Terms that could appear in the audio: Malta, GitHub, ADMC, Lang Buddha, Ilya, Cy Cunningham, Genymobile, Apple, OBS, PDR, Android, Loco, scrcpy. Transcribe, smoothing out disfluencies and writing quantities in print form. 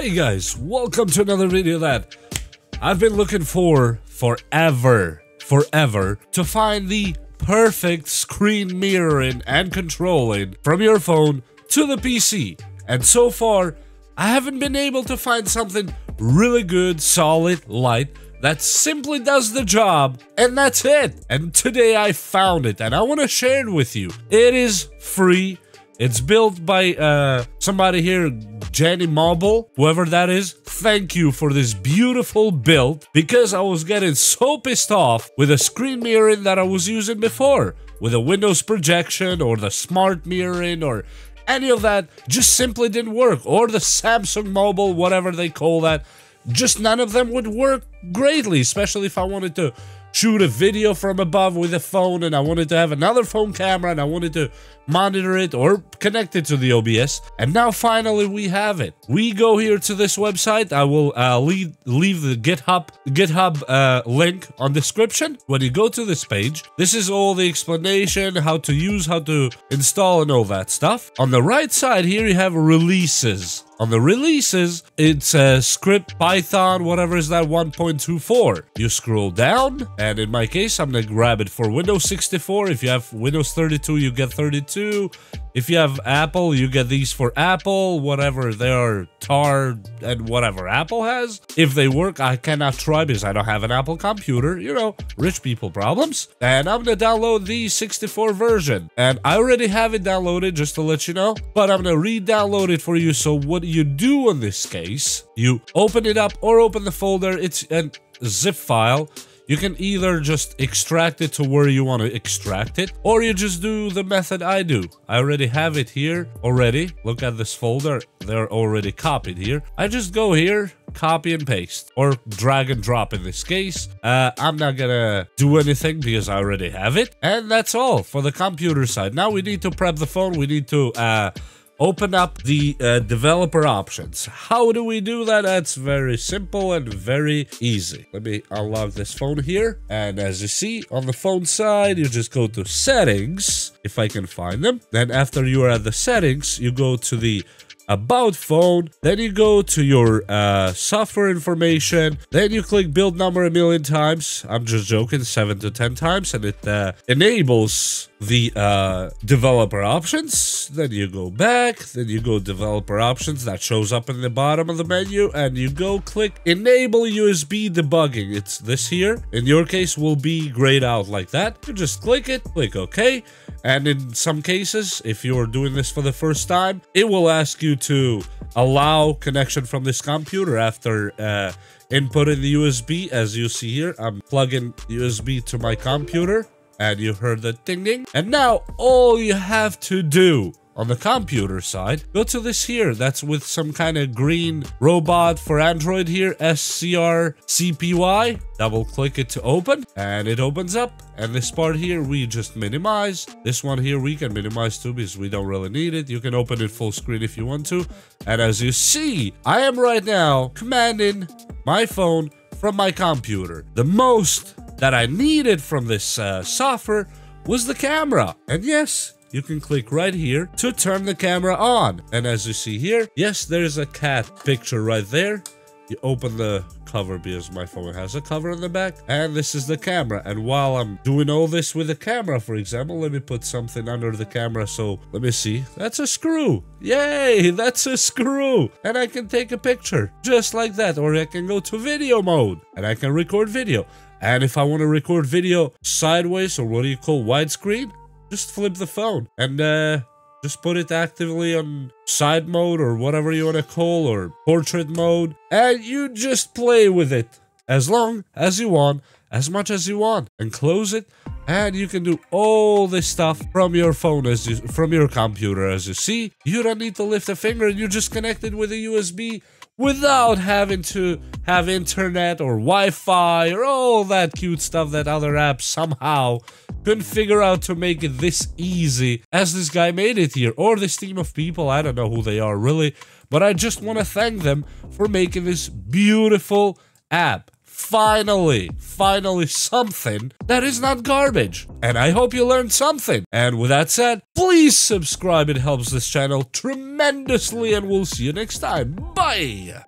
Hey guys, welcome to another video that I've been looking for forever to find the perfect screen mirroring and controlling from your phone to the PC. And so far, I haven't been able to find something really good, solid, light that simply does the job, and that's it. And today I found it, and I want to share it with you. It is free. It's built by somebody here, Genymobile, whoever that is. Thank you for this beautiful build, because I was getting so pissed off with the screen mirroring that I was using before, with a Windows projection or the smart mirroring or any of that, just simply didn't work, or the Samsung Mobile, whatever they call that. Just none of them would work greatly, especially if I wanted to shoot a video from above with a phone and I wanted to have another phone camera and I wanted to monitor it or connect it to the OBS. And now finally we have it. We go here to this website. I will leave the GitHub link on description. When you go to this page, this is all the explanation, how to use, how to install and all that stuff. On the right side here you have releases. On the releases, it's a script Python, whatever is that, 1.24. You scroll down, and in my case, I'm gonna grab it for Windows 64. If you have Windows 32, you get 32. If you have Apple, you get these for Apple, whatever they are, tar and whatever Apple has. If they work, I cannot try because I don't have an Apple computer, you know, rich people problems. And I'm gonna download the 64 version. And I already have it downloaded, just to let you know, but I'm gonna re-download it for you. So what you do in this case, you open it up or open the folder. It's a zip file. You can either just extract it to where you want to extract it, or you just do the method I do. I already have it here already. Look at this folder. They're already copied here. I just go here, copy and paste, or drag and drop in this case. I'm not gonna do anything because I already have it. And that's all for the computer side. Now we need to prep the phone. We need to open up the developer options. How do we do that? That's very simple and very easy. Let me unlock this phone here. And as you see, on the phone side, you just go to settings, if I can find them. Then after you are at the settings, you go to the about phone, then you go to your software information, then you click build number a million times. I'm just joking, 7 to 10 times, and it enables the developer options. Then you go back, then you go developer options, that shows up in the bottom of the menu, and you go click enable USB debugging. It's this here. In your case will be grayed out like that. You just click it, click OK. And in some cases, if you're doing this for the first time, it will ask you to allow connection from this computer after input in the USB. As you see here, I'm plugging USB to my computer, and you heard the ding ding. And now all you have to do on the computer side, go to this here. That's with some kind of green robot for Android here, scrcpy. Double click it to open, and it opens up. And this part here, we just minimize. This one here, we can minimize too because we don't really need it. You can open it full screen if you want to. And as you see, I am right now commanding my phone from my computer. The most that I needed from this software was the camera. And yes, you can click right here to turn the camera on. And as you see here, yes, there's a cat picture right there. You open the cover because my phone has a cover in the back. And this is the camera. And while I'm doing all this with the camera, for example, let me put something under the camera. So let me see. That's a screw. Yay, that's a screw. And I can take a picture just like that. Or I can go to video mode and I can record video. And if I want to record video sideways, or what do you call widescreen, just flip the phone and just put it actively on side mode or whatever you want to call, or portrait mode. And you just play with it as long as you want, as much as you want, and close it. And you can do all this stuff from your phone, from your computer. As you see, you don't need to lift a finger, and you just connect it with a USB without having to have internet or Wi-Fi or all that cute stuff that other apps somehow couldn't figure out to make it this easy as this guy made it here, or this team of people. I don't know who they are really, but I just want to thank them for making this beautiful app. Finally something that is not garbage. And I hope you learned something. And with that said, please subscribe. It helps this channel tremendously, and we'll see you next time. Bye!